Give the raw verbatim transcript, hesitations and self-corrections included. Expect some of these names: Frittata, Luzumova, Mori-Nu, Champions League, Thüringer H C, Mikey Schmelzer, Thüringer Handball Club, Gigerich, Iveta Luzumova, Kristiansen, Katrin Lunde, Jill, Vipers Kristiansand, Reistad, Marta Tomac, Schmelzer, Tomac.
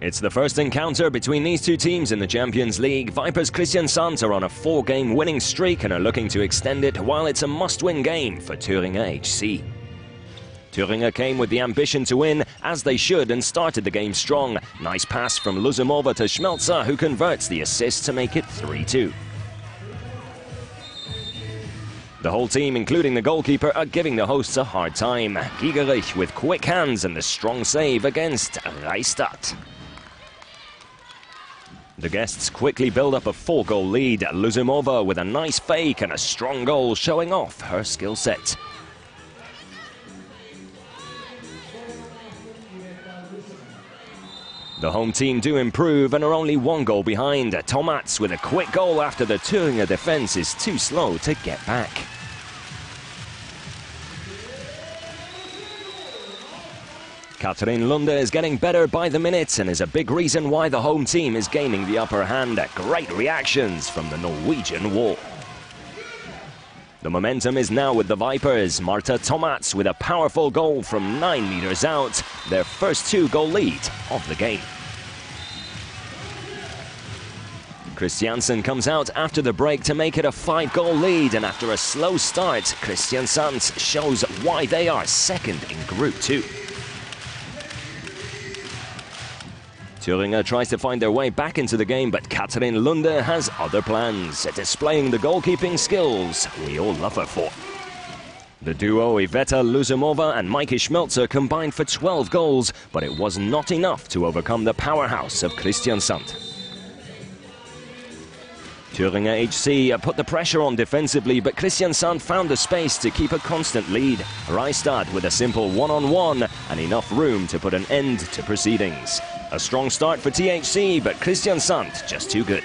It's the first encounter between these two teams in the Champions League. Vipers Kristiansand are on a four-game winning streak and are looking to extend it, while it's a must-win game for Thüringer H C. Thüringer came with the ambition to win, as they should, and started the game strong. Nice pass from Luzumova to Schmelzer, who converts the assist to make it three two. The whole team, including the goalkeeper, are giving the hosts a hard time. Gigerich with quick hands and the strong save against Reistad. The guests quickly build up a four-goal lead. Luzumova with a nice fake and a strong goal, showing off her skill set. The home team do improve and are only one goal behind. Tomac with a quick goal after the Thüringer defence is too slow to get back. Katrin Lunde is getting better by the minute and is a big reason why the home team is gaining the upper hand. Great reactions from the Norwegian wall. The momentum is now with the Vipers. Marta Tomac with a powerful goal from nine metres out, their first two-goal lead of the game. Kristiansen comes out after the break to make it a five-goal lead, and after a slow start, Kristiansand shows why they are second in Group two. Thüringer tries to find their way back into the game, but Katrin Lunde has other plans, displaying the goalkeeping skills we all love her for. The duo Iveta Luzumova and Mikey Schmelzer combined for twelve goals, but it was not enough to overcome the powerhouse of Kristiansand. Thüringer H C put the pressure on defensively, but Kristiansand found the space to keep a constant lead. Reistad with a simple one-on-one and enough room to put an end to proceedings. A strong start for T H C, but Kristiansand just too good.